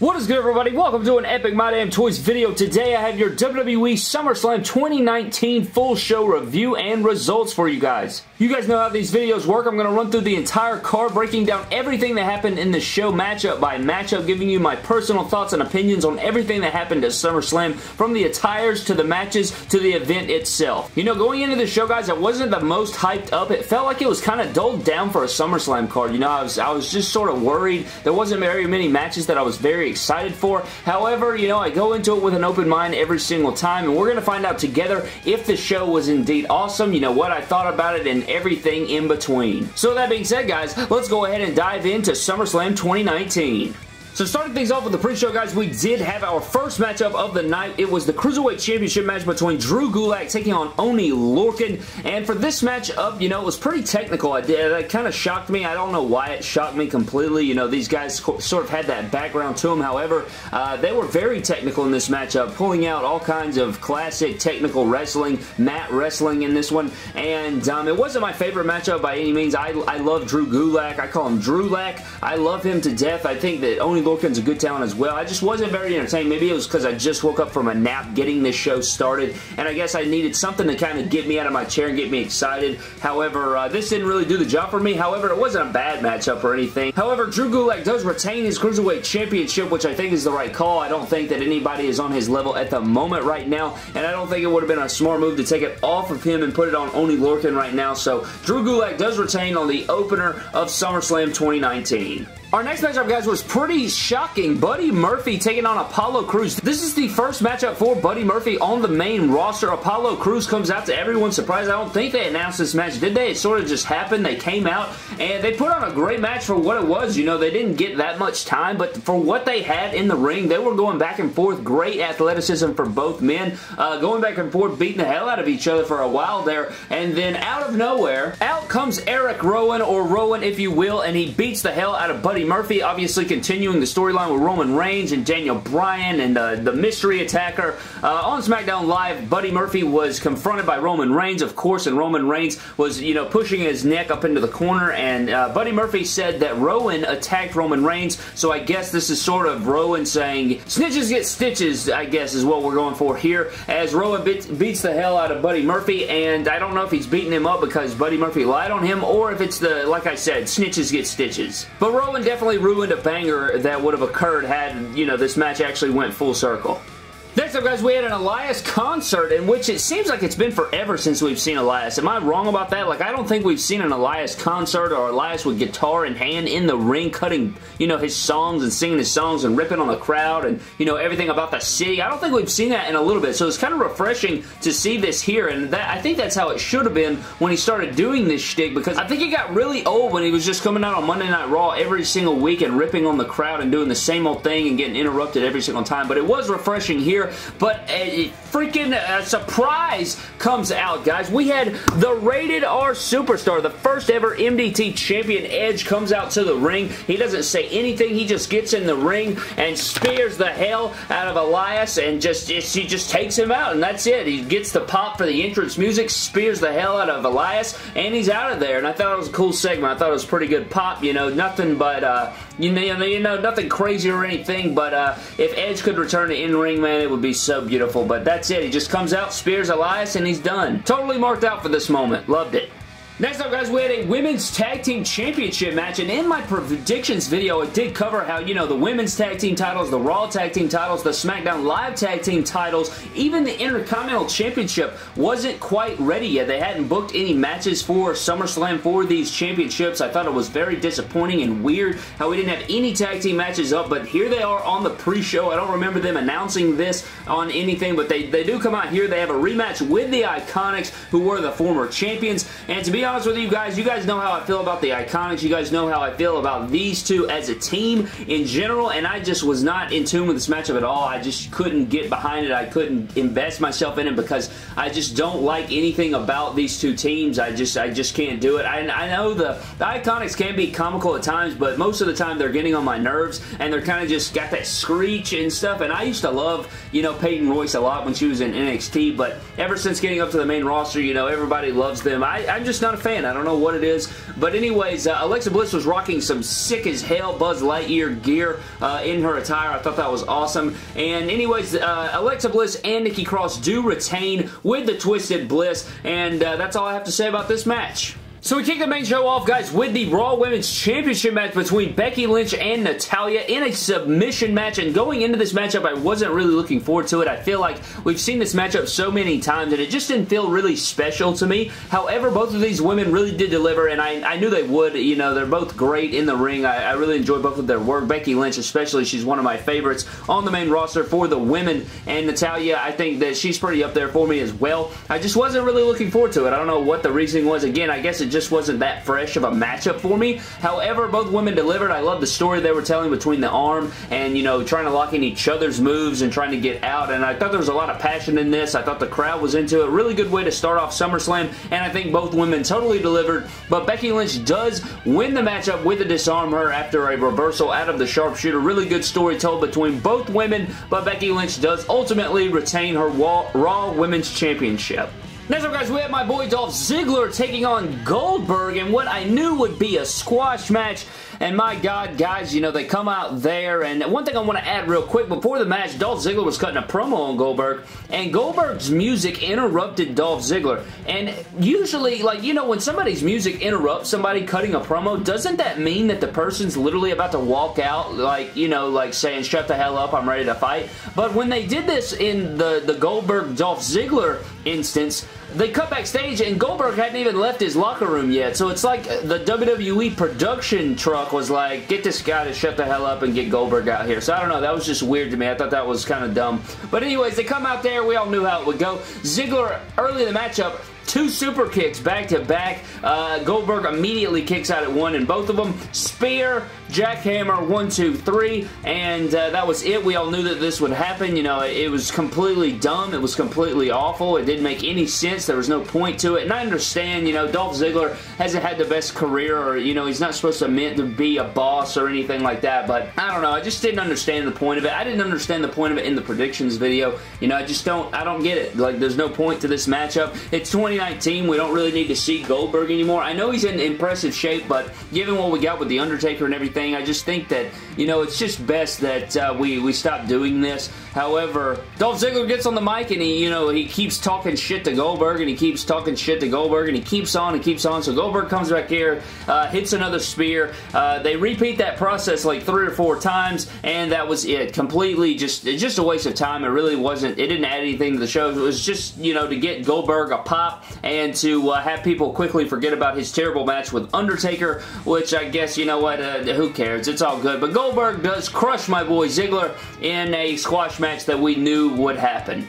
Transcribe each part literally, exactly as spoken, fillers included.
What is good, everybody? Welcome to an epic My Damn Toys video. Today I have your W W E SummerSlam twenty nineteen full show review and results for you guys. You guys know how these videos work. I'm going to run through the entire card, breaking down everything that happened in the show matchup by matchup, giving you my personal thoughts and opinions on everything that happened at SummerSlam, from the attires to the matches to the event itself. You know, going into the show, guys, I wasn't the most hyped up. It felt like it was kind of dulled down for a SummerSlam card. You know, I was, I was just sort of worried. There wasn't very many matches that I was very excited for. However, you know, I go into it with an open mind every single time, and we're going to find out together if the show was indeed awesome, you know, what I thought about it, and everything in between. So that being said, guys, let's go ahead and dive into SummerSlam twenty nineteen. So starting things off with the pre-show, guys, we did have our first matchup of the night. It was the Cruiserweight Championship match between Drew Gulak taking on Oney Lorcan. And for this matchup, you know, it was pretty technical. I did, that kind of shocked me. I don't know why it shocked me completely. You know, these guys sort of had that background to them. However, uh, they were very technical in this matchup, pulling out all kinds of classic technical wrestling, mat wrestling in this one. And um, it wasn't my favorite matchup by any means. I, I love Drew Gulak. I call him Drewlak. I love him to death. I think that Oney Lorcan's a good talent as well. I just wasn't very entertained. Maybe it was because I just woke up from a nap getting this show started, and I guess I needed something to kind of get me out of my chair and get me excited. However, uh, this didn't really do the job for me. However, it wasn't a bad matchup or anything. However, Drew Gulak does retain his Cruiserweight Championship, which I think is the right call. I don't think that anybody is on his level at the moment right now, and I don't think it would have been a smart move to take it off of him and put it on Oney Lorcan right now. So Drew Gulak does retain on the opener of SummerSlam twenty nineteen. Our next matchup, guys, was pretty shocking. Buddy Murphy taking on Apollo Crews. This is the first matchup for Buddy Murphy on the main roster. Apollo Crews comes out to everyone's surprise. I don't think they announced this match, did they? It sort of just happened. They came out, and they put on a great match for what it was. You know, they didn't get that much time, but for what they had in the ring, they were going back and forth. Great athleticism for both men. Uh, going back and forth, beating the hell out of each other for a while there, and then out of nowhere, out comes Eric Rowan, or Rowan if you will, and he beats the hell out of Buddy Murphy, obviously continuing the storyline with Roman Reigns and Daniel Bryan and uh, the mystery attacker. Uh, on SmackDown Live, Buddy Murphy was confronted by Roman Reigns, of course, and Roman Reigns was, you know, pushing his neck up into the corner, and uh, Buddy Murphy said that Rowan attacked Roman Reigns, so I guess this is sort of Rowan saying, snitches get stitches, I guess is what we're going for here, as Rowan be beats the hell out of Buddy Murphy, and I don't know if he's beating him up because Buddy Murphy lied on him, or if it's the, like I said, snitches get stitches. But Rowan definitely ruined a banger that would have occurred had, you know, this match actually went full circle. Next up, guys, we had an Elias concert, in which it seems like it's been forever since we've seen Elias. Am I wrong about that? Like, I don't think we've seen an Elias concert or Elias with guitar in hand in the ring cutting, you know, his songs and singing his songs and ripping on the crowd and, you know, everything about the city. I don't think we've seen that in a little bit, so it's kind of refreshing to see this here, and that, I think that's how it should have been when he started doing this shtick, because I think he got really old when he was just coming out on Monday Night Raw every single week and ripping on the crowd and doing the same old thing and getting interrupted every single time, but it was refreshing here. But a freaking uh, surprise comes out, guys. We had the Rated R Superstar, the first ever M D T champion. Edge comes out to the ring. He doesn't say anything. He just gets in the ring and spears the hell out of Elias, and just he just takes him out, and that's it. He gets the pop for the entrance music, spears the hell out of Elias, and he's out of there. And I thought it was a cool segment. I thought it was a pretty good pop. You know, nothing but uh, you know, you know, nothing crazy or anything. But uh, if Edge could return to in-ring, man, it would be so beautiful, but that's it. He just comes out, spears Elias, and he's done. Totally marked out for this moment. Loved it. Next up, guys, we had a Women's Tag Team Championship match, and in my predictions video, it did cover how, you know, the Women's Tag Team titles, the Raw Tag Team titles, the SmackDown Live Tag Team titles, even the Intercontinental Championship wasn't quite ready yet. They hadn't booked any matches for SummerSlam for these championships. I thought it was very disappointing and weird how we didn't have any tag team matches up, but here they are on the pre-show. I don't remember them announcing this on anything, but they, they do come out here. They have a rematch with the Iconics, who were the former champions, and to be honest, honest with you guys, you guys know how I feel about the Iconics. You guys know how I feel about these two as a team in general, and I just was not in tune with this matchup at all. I just couldn't get behind it. I couldn't invest myself in it because I just don't like anything about these two teams. I just I just can't do it. I, I know the, the Iconics can be comical at times, but most of the time they're getting on my nerves, and they're kind of just got that screech and stuff, and I used to love, you know, Peyton Royce a lot when she was in N X T, but ever since getting up to the main roster, you know, everybody loves them. I, I'm just not a fan. I don't know what it is. But anyways, uh, Alexa Bliss was rocking some sick as hell Buzz Lightyear gear uh, in her attire. I thought that was awesome. And anyways, uh, Alexa Bliss and Nikki Cross do retain with the Twisted Bliss. And uh, that's all I have to say about this match. So we kick the main show off, guys, with the Raw Women's Championship match between Becky Lynch and Natalya in a submission match. And going into this matchup, I wasn't really looking forward to it. I feel like we've seen this matchup so many times, and it just didn't feel really special to me. However, both of these women really did deliver, and I, I knew they would. You know, they're both great in the ring. I, I really enjoy both of their work. Becky Lynch, especially, she's one of my favorites on the main roster for the women. And Natalya, I think that she's pretty up there for me as well. I just wasn't really looking forward to it. I don't know what the reasoning was. Again, I guess it just wasn't that fresh of a matchup for me. However, both women delivered. I love the story they were telling between the arm and, you know, trying to lock in each other's moves and trying to get out, and I thought there was a lot of passion in this. I thought the crowd was into it. Really good way to start off SummerSlam, and I think both women totally delivered, but Becky Lynch does win the matchup with a disarm her after a reversal out of the sharpshooter. Really good story told between both women, but Becky Lynch does ultimately retain her Raw Women's Championship. Next up, guys, we have my boy Dolph Ziggler taking on Goldberg in what I knew would be a squash match. And my God, guys, you know, they come out there. And one thing I want to add real quick, before the match, Dolph Ziggler was cutting a promo on Goldberg, and Goldberg's music interrupted Dolph Ziggler. And usually, like, you know, when somebody's music interrupts somebody cutting a promo, doesn't that mean that the person's literally about to walk out, like, you know, like saying, shut the hell up, I'm ready to fight? But when they did this in the, the Goldberg-Dolph Ziggler instance, they cut backstage, and Goldberg hadn't even left his locker room yet. So it's like the W W E production truck was like, get this guy to shut the hell up and get Goldberg out here. So I don't know. That was just weird to me. I thought that was kind of dumb. But anyways, they come out there. We all knew how it would go. Ziggler, early in the matchup, two super kicks back-to-back. Uh, Goldberg immediately kicks out at one, and both of them. Spear, jackhammer, one, two, three, and uh, that was it. We all knew that this would happen. You know, it, it was completely dumb. It was completely awful. It didn't make any sense. There was no point to it, and I understand, you know, Dolph Ziggler hasn't had the best career, or, you know, he's not supposed to meant to be a boss or anything like that, but I don't know. I just didn't understand the point of it. I didn't understand the point of it in the predictions video. You know, I just don't, I don't get it. Like, there's no point to this matchup. It's twenty nineteen, we don't really need to see Goldberg anymore. I know he's in impressive shape, but given what we got with The Undertaker and everything, I just think that, you know, it's just best that uh, we, we stop doing this. However, Dolph Ziggler gets on the mic and he, you know, he keeps talking shit to Goldberg and he keeps talking shit to Goldberg and he keeps on and keeps on. So Goldberg comes back here, uh, hits another spear. Uh, they repeat that process like three or four times, and that was it. Completely just, just a waste of time. It really wasn't, it didn't add anything to the show. It was just, you know, to get Goldberg a pop and to uh, have people quickly forget about his terrible match with Undertaker, which I guess, you know what, uh, who cares? It's all good. But Goldberg does crush my boy Ziggler in a squash match that we knew would happen.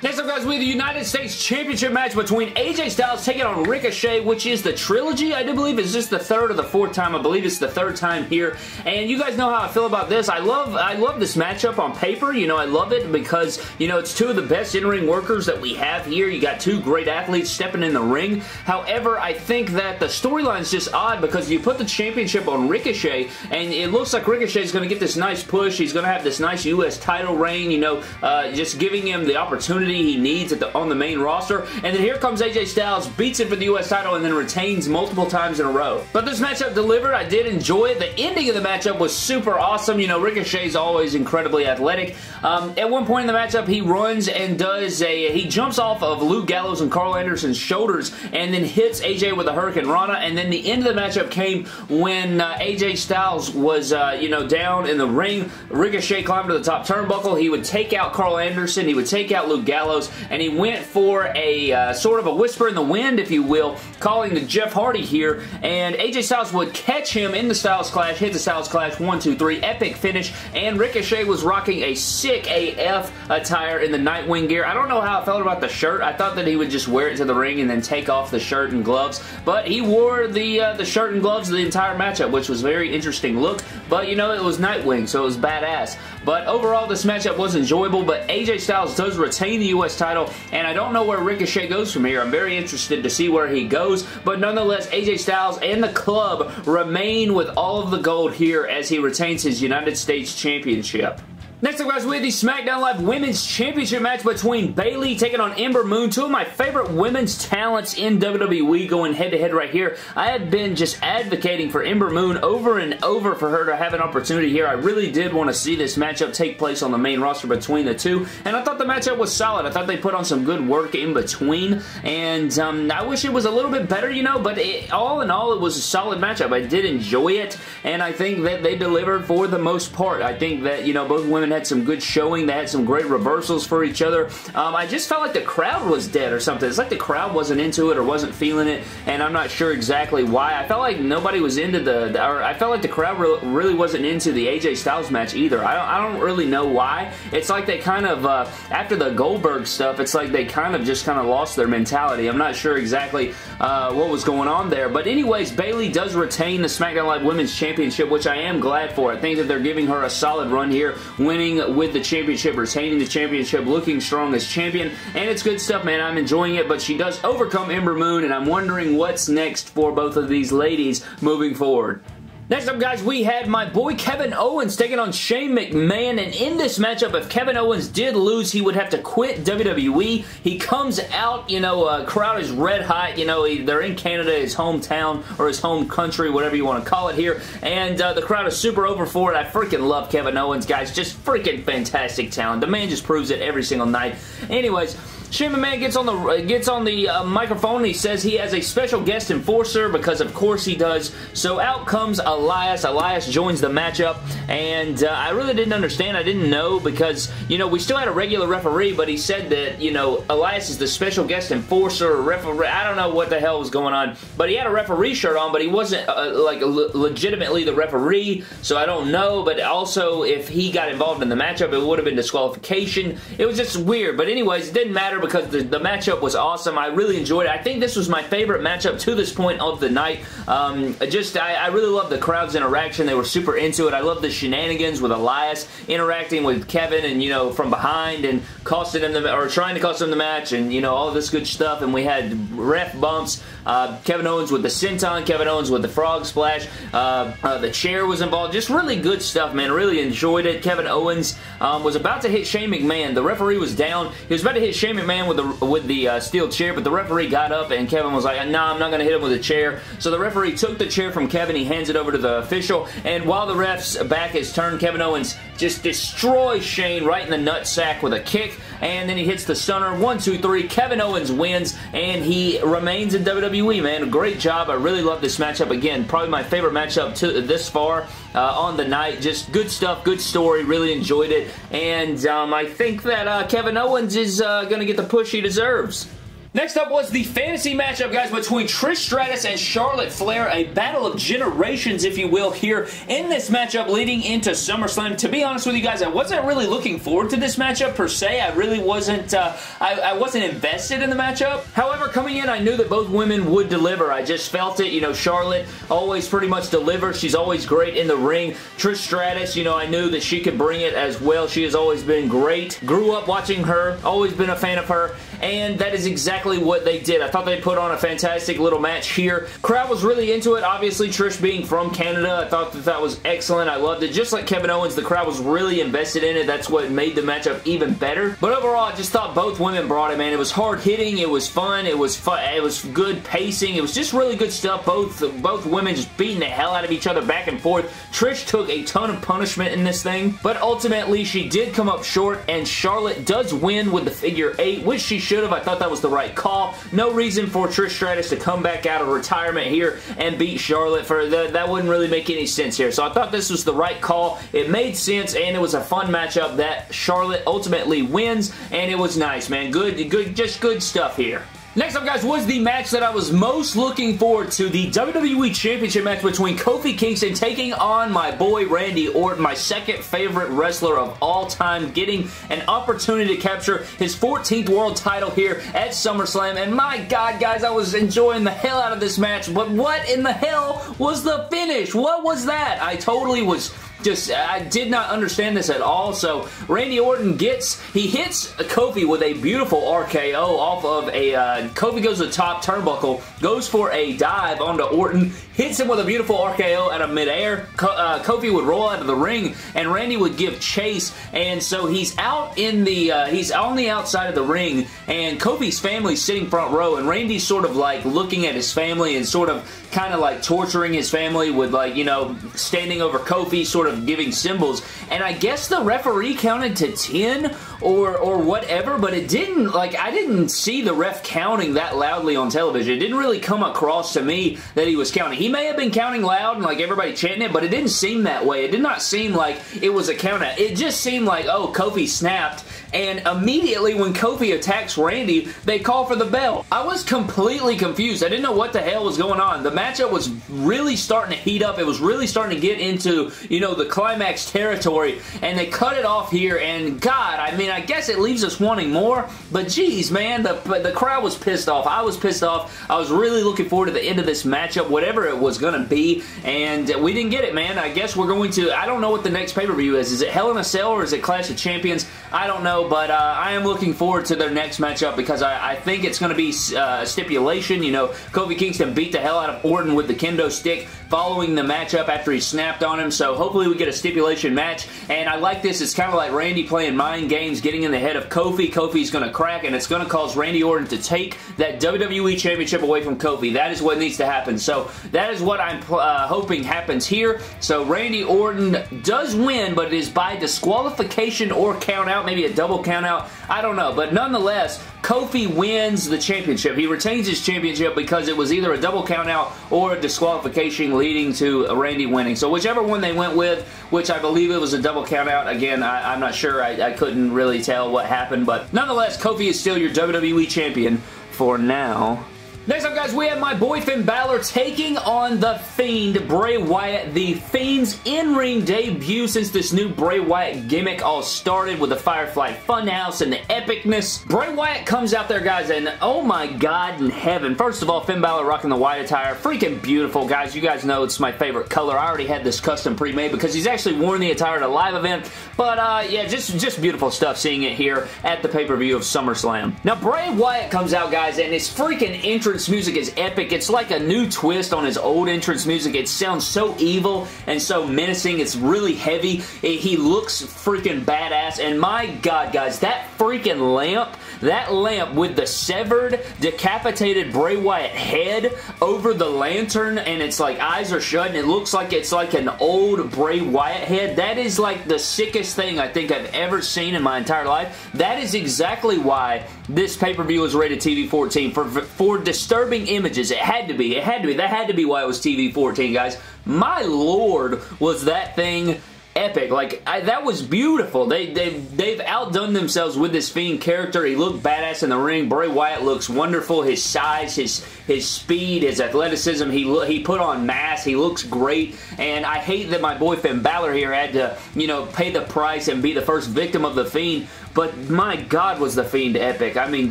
Next up, guys, we have the United States Championship match between A J Styles taking on Ricochet, which is the trilogy, I do believe. Is this the third or the fourth time? I believe it's the third time here. And you guys know how I feel about this. I love I love this matchup on paper. You know, I love it because, you know, it's two of the best in-ring workers that we have here. You got two great athletes stepping in the ring. However, I think that the storyline is just odd because you put the championship on Ricochet, and it looks like Ricochet's going to get this nice push. He's going to have this nice U S title reign, you know, uh, just giving him the opportunity he needs at the, on the main roster. And then here comes A J Styles, beats him for the U S title, and then retains multiple times in a row. But this matchup delivered. I did enjoy it. The ending of the matchup was super awesome. You know, Ricochet's always incredibly athletic. Um, at one point in the matchup, he runs and does a, he jumps off of Luke Gallows and Carl Anderson's shoulders and then hits A J with a Hurricane Rana. And then the end of the matchup came when uh, A J Styles was, uh, you know, down in the ring. Ricochet climbed to the top turnbuckle. He would take out Carl Anderson. He would take out Luke Gallows. Gallows, and he went for a uh, sort of a whisper in the wind, if you will, calling to Jeff Hardy here, and A J Styles would catch him in the Styles Clash, hit the Styles Clash, one, two, three, epic finish, and Ricochet was rocking a sick A F attire in the Nightwing gear. I don't know how I felt about the shirt. I thought that he would just wear it to the ring and then take off the shirt and gloves, but he wore the uh, the shirt and gloves the entire matchup, which was a very interesting look, but you know, it was Nightwing, so it was badass. But overall, this matchup was enjoyable, but A J Styles does retain the U S title, and I don't know where Ricochet goes from here. I'm very interested to see where he goes, but nonetheless, A J Styles and the club remain with all of the gold here as he retains his United States Championship. Next up, guys, we have the SmackDown Live Women's Championship match between Bayley taking on Ember Moon. Two of my favorite women's talents in W W E going head-to-head right here. I have been just advocating for Ember Moon over and over for her to have an opportunity here. I really did want to see this matchup take place on the main roster between the two, and I thought the matchup was solid. I thought they put on some good work in between, and um, I wish it was a little bit better, you know, but it, all in all, it was a solid matchup. I did enjoy it, and I think that they delivered for the most part. I think that, you know, both women had some good showing. They had some great reversals for each other. Um, I just felt like the crowd was dead or something. It's like the crowd wasn't into it or wasn't feeling it, and I'm not sure exactly why. I felt like nobody was into the, or I felt like the crowd re really wasn't into the A J Styles match either. I don't, I don't really know why. It's like they kind of, uh, after the Goldberg stuff, it's like they kind of just kind of lost their mentality. I'm not sure exactly uh, what was going on there. But anyways, Bayley does retain the SmackDown Live Women's Championship, which I am glad for. I think that they're giving her a solid run here, when with the championship, retaining the championship, looking strong as champion, and it's good stuff, man. I'm enjoying it, but she does overcome Ember Moon, and I'm wondering what's next for both of these ladies moving forward. Next up, guys, we had my boy Kevin Owens taking on Shane McMahon, and in this matchup, if Kevin Owens did lose, he would have to quit W W E. He comes out, you know, uh, crowd is red hot, you know, he, they're in Canada, his hometown, or his home country, whatever you want to call it here, and uh, the crowd is super over for it. I freaking love Kevin Owens, guys, just freaking fantastic talent. The man just proves it every single night. Anyways, Shane McMahon gets on the gets on the uh, microphone, and he says he has a special guest enforcer, because of course he does. So out comes Elias. Elias joins the matchup, and uh, I really didn't understand. I didn't know, because, you know, we still had a regular referee, but he said that, you know, Elias is the special guest enforcer, or referee. I don't know what the hell was going on, but he had a referee shirt on, but he wasn't uh, like le legitimately the referee, so I don't know. But also, if he got involved in the matchup, it would have been disqualification. It was just weird, but anyways, it didn't matter, because the, the matchup was awesome. I really enjoyed it. I think this was my favorite matchup to this point of the night. Um, just, I, I really loved the crowd's interaction. They were super into it. I loved the shenanigans with Elias interacting with Kevin, and, you know, from behind, and costing him the, or trying to cost him the match, and, you know, all this good stuff. And we had ref bumps. Uh, Kevin Owens with the senton. Kevin Owens with the frog splash. Uh, uh, the chair was involved. Just really good stuff, man. Really enjoyed it. Kevin Owens um, was about to hit Shane McMahon. The referee was down. He was about to hit Shane McMahon Man with the with the uh, steel chair, but the referee got up, and Kevin was like, "Nah, I'm not gonna hit him with a chair." So the referee took the chair from Kevin. He hands it over to the official, and while the ref's back is turned, Kevin Owens just destroys Shane right in the nutsack with a kick, and then he hits the stunner. One, two, three. Kevin Owens wins, and he remains in W W E. Man, great job. I really love this matchup. Again, probably my favorite matchup to this far uh, on the night. Just good stuff, good story. Really enjoyed it, and um, I think that uh, Kevin Owens is uh, gonna get the push he deserves. Next up was the fantasy matchup, guys, between Trish Stratus and Charlotte Flair. A battle of generations, if you will, here in this matchup leading into SummerSlam. To be honest with you guys, I wasn't really looking forward to this matchup per se. I really wasn't, uh, I, I wasn't invested in the matchup. However, coming in, I knew that both women would deliver. I just felt it. You know, Charlotte always pretty much delivers. She's always great in the ring. Trish Stratus, you know, I knew that she could bring it as well. She has always been great. Grew up watching her. Always been a fan of her. And that is exactly what they did. I thought they put on a fantastic little match here. Crowd was really into it. Obviously, Trish being from Canada, I thought that that was excellent. I loved it. Just like Kevin Owens, the crowd was really invested in it. That's what made the matchup even better. But overall, I just thought both women brought it, man. It was hard hitting. It was fun. It was fun. It was good pacing. It was just really good stuff. Both both women just beating the hell out of each other back and forth. Trish took a ton of punishment in this thing, but ultimately she did come up short, and Charlotte does win with the figure eight, which she should have. I thought that was the right call. No reason for Trish Stratus to come back out of retirement here and beat Charlotte. For the, that wouldn't really make any sense here. So I thought this was the right call. It made sense, and it was a fun matchup that Charlotte ultimately wins, and it was nice, man. Good, good, just good stuff here. Next up, guys, was the match that I was most looking forward to, the W W E Championship match between Kofi Kingston taking on my boy Randy Orton, my second favorite wrestler of all time, getting an opportunity to capture his fourteenth world title here at SummerSlam. And my God, guys, I was enjoying the hell out of this match, but what in the hell was the finish? What was that? I totally was... Just, I did not understand this at all. So, Randy Orton gets, he hits Kofi with a beautiful R K O off of a, uh, Kofi goes to the top turnbuckle, goes for a dive onto Orton, hits him with a beautiful R K O out of midair. Co uh, Kofi would roll out of the ring, and Randy would give chase, and so he's out in the, uh, he's on the outside of the ring, and Kofi's family's sitting front row, and Randy's sort of like looking at his family and sort of kind of like torturing his family with, like, you know, standing over Kofi, sort of giving symbols, and I guess the referee counted to ten or or whatever, but it didn't, like, I didn't see the ref counting that loudly on television. It didn't really come across to me that he was counting. He may have been counting loud and like everybody chanting it, but it didn't seem that way. It did not seem like it was a count out. It just seemed like, oh, Kofi snapped, and immediately when Kofi attacks Randy, they call for the bell. I was completely confused. I didn't know what the hell was going on. The matchup was really starting to heat up. It was really starting to get into, you know, the climax territory, and they cut it off here, and God, I mean, I guess it leaves us wanting more, but geez, man, the, the crowd was pissed off. I was pissed off. I was really looking forward to the end of this matchup, whatever it was going to be, and we didn't get it, man. I guess we're going to, I don't know what the next pay-per-view is. Is it Hell in a Cell or is it Clash of Champions? I don't know, but uh, I am looking forward to their next matchup because I, I think it's going to be uh, stipulation. You know, Kofi Kingston beat the hell out of Orton with the kendo stick following the matchup after he snapped on him, so hopefully we get a stipulation match, and I like this. It's kind of like Randy playing mind games, getting in the head of Kofi. Kofi's going to crack, and it's going to cause Randy Orton to take that W W E Championship away from Kofi. That is what needs to happen, so that is what I'm uh, hoping happens here. So Randy Orton does win, but it is by disqualification or count out, maybe a double count out. I don't know, but nonetheless, Kofi wins the championship. He retains his championship because it was either a double count out or a disqualification leading to Randy winning. So whichever one they went with, which I believe it was a double count out. Again, I, I'm not sure. I, I couldn't really tell what happened, but nonetheless, Kofi is still your W W E champion for now. Next up, guys, we have my boy Finn Balor taking on The Fiend, Bray Wyatt. The Fiend's in-ring debut since this new Bray Wyatt gimmick all started with the Firefly Funhouse and the epicness. Bray Wyatt comes out there, guys, and oh my God in heaven. First of all, Finn Balor rocking the white attire. Freaking beautiful, guys. You guys know it's my favorite color. I already had this custom pre-made because he's actually worn the attire at a live event. But, uh, yeah, just, just beautiful stuff seeing it here at the pay-per-view of SummerSlam. Now, Bray Wyatt comes out, guys, and his freaking entrance music is epic. It's like a new twist on his old entrance music. It sounds so evil and so menacing. It's really heavy. It, he looks freaking badass, and my God, guys, that freaking lamp, that lamp with the severed, decapitated Bray Wyatt head over the lantern, and it's like eyes are shut, and it looks like it's like an old Bray Wyatt head. That is like the sickest thing I think I've ever seen in my entire life. That is exactly why this pay-per-view was rated T V fourteen, for, for disturbing Disturbing images. It had to be. It had to be. That had to be why it was T V fourteen, guys. My Lord, was that thing epic. Like, I, that was beautiful. They, they, they've outdone themselves with this Fiend character. He looked badass in the ring. Bray Wyatt looks wonderful. His size, his his speed, his athleticism. He he put on mass. He looks great. And I hate that my boy Finn Balor here had to, you know, pay the price and be the first victim of the Fiend. But my God, was the Fiend epic. I mean,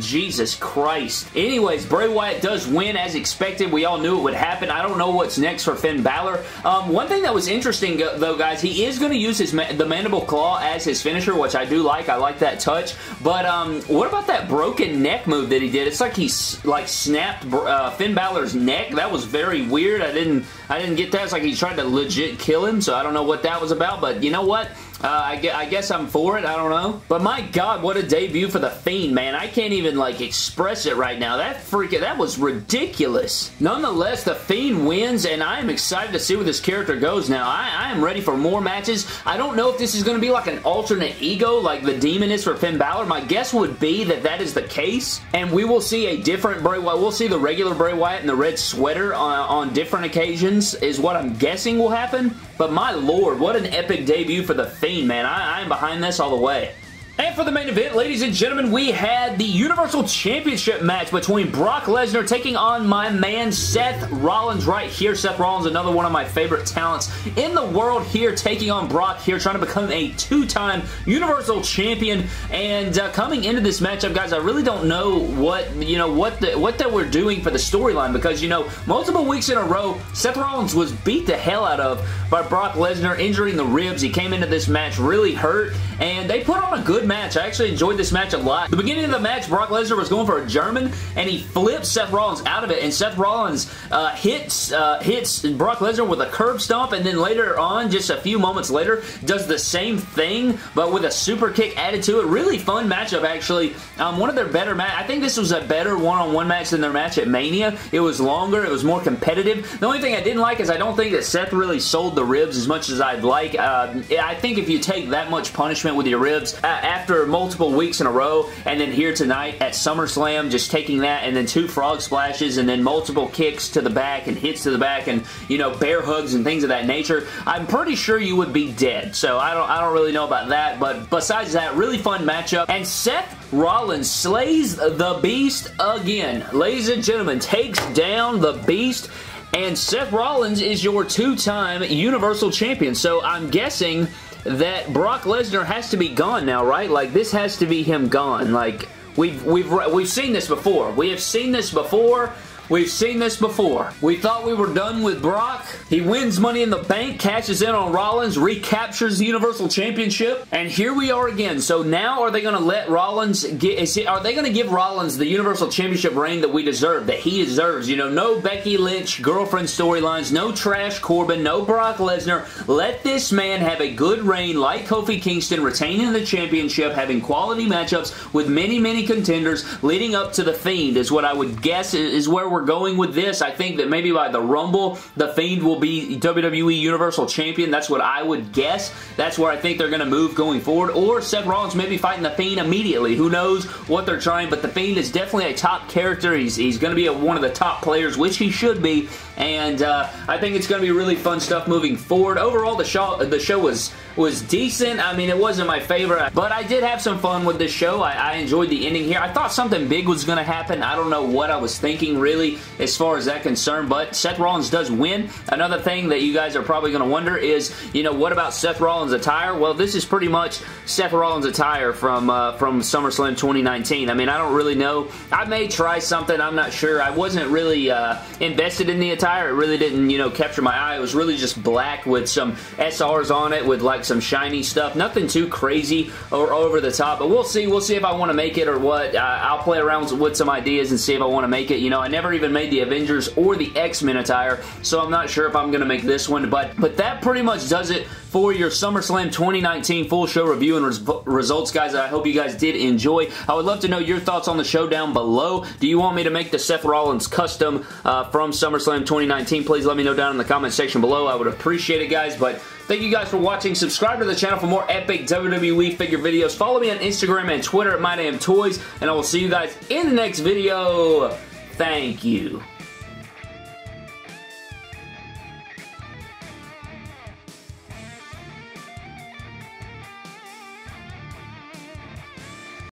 Jesus Christ. Anyways, Bray Wyatt does win as expected. We all knew it would happen. I don't know what's next for Finn Balor. Um, one thing that was interesting, though, guys, he is going to use his ma the Mandible Claw as his finisher, which I do like. I like that touch. But um, what about that broken neck move that he did? It's like he like snapped uh, Finn Balor's neck. That was very weird. I didn't, I didn't get that. It's like he tried to legit kill him, so I don't know what that was about. But you know what? Uh, I, I guess I'm for it. I don't know. But my God, what a debut for The Fiend, man. I can't even, like, express it right now. That freaking, that was ridiculous. Nonetheless, The Fiend wins, and I am excited to see where this character goes now. I, I am ready for more matches. I don't know if this is going to be like an alternate ego, like the Demon is for Finn Balor. My guess would be that that is the case, and we will see a different Bray Wyatt. We'll see the regular Bray Wyatt in the red sweater on, on different occasions is what I'm guessing will happen. But my Lord, what an epic debut for The Fiend. Man, I, I am behind this all the way. And for the main event, ladies and gentlemen, we had the Universal Championship match between Brock Lesnar taking on my man Seth Rollins right here. Seth Rollins, another one of my favorite talents in the world here, taking on Brock here, trying to become a two-time Universal Champion. And uh, coming into this matchup, guys, I really don't know what, you know, what the, what that we're doing for the storyline because, you know, multiple weeks in a row, Seth Rollins was beat the hell out of by Brock Lesnar, injuring the ribs. He came into this match really hurt, and they put on a good match. I actually enjoyed this match a lot. The beginning of the match, Brock Lesnar was going for a German, and he flips Seth Rollins out of it, and Seth Rollins uh, hits uh, hits Brock Lesnar with a curb stomp, and then later on, just a few moments later, does the same thing, but with a super kick added to it. Really fun matchup, actually. Um, one of their better matches. I think this was a better one-on-one match than their match at Mania. It was longer. It was more competitive. The only thing I didn't like is I don't think that Seth really sold the ribs as much as I'd like. Uh, I think if you take that much punishment with your ribs uh, after multiple weeks in a row, and then here tonight at SummerSlam, just taking that and then two frog splashes and then multiple kicks to the back and hits to the back and, you know, bear hugs and things of that nature, I'm pretty sure you would be dead. So I don't, I don't really know about that, but besides that, really fun matchup. And Seth Rollins slays the Beast again. Ladies and gentlemen, takes down the Beast, and Seth Rollins is your two-time Universal Champion. So I'm guessing that Brock Lesnar has to be gone now, right? Like, this has to be him gone. Like, we've, we've, we've seen this before. We have seen this before. We've seen this before. We thought we were done with Brock. He wins Money in the Bank, cashes in on Rollins, recaptures the Universal Championship, and here we are again. So now are they going to let Rollins get... Is he, are they going to give Rollins the Universal Championship reign that we deserve, that he deserves? You know, no Becky Lynch girlfriend storylines, no Trash Corbin, no Brock Lesnar. Let this man have a good reign like Kofi Kingston, retaining the championship, having quality matchups with many, many contenders leading up to The Fiend is what I would guess is where we're going with this. I think that maybe by the Rumble, The Fiend will be W W E Universal Champion. That's what I would guess. That's where I think they're going to move going forward. Or Seth Rollins maybe fighting The Fiend immediately. Who knows what they're trying, but The Fiend is definitely a top character. He's, he's going to be a, one of the top players, which he should be, and uh, I think it's going to be really fun stuff moving forward. Overall, the show, the show was, was decent. I mean, it wasn't my favorite, but I did have some fun with this show. I, I enjoyed the ending here. I thought something big was going to happen. I don't know what I was thinking, really, as far as that concerned, but Seth Rollins does win. Another thing that you guys are probably going to wonder is, you know, what about Seth Rollins' attire? Well, this is pretty much Seth Rollins' attire from uh, from SummerSlam twenty nineteen. I mean, I don't really know. I may try something. I'm not sure. I wasn't really uh, invested in the attire. It really didn't, you know, capture my eye. It was really just black with some S Rs on it with, like, some shiny stuff. Nothing too crazy or over the top, but we'll see. We'll see if I want to make it or what. Uh, I'll play around with some ideas and see if I want to make it. You know, I never even made the Avengers or the X-Men attire, so I'm not sure if I'm going to make this one, but but that pretty much does it for your SummerSlam twenty nineteen full show review and res results, guys. I hope you guys did enjoy. I would love to know your thoughts on the show down below. Do you want me to make the Seth Rollins custom uh, from SummerSlam twenty nineteen? Please let me know down in the comment section below. I would appreciate it, guys, but thank you guys for watching. Subscribe to the channel for more epic W W E figure videos. Follow me on Instagram and Twitter at MyDamnToys, and I will see you guys in the next video. Thank you.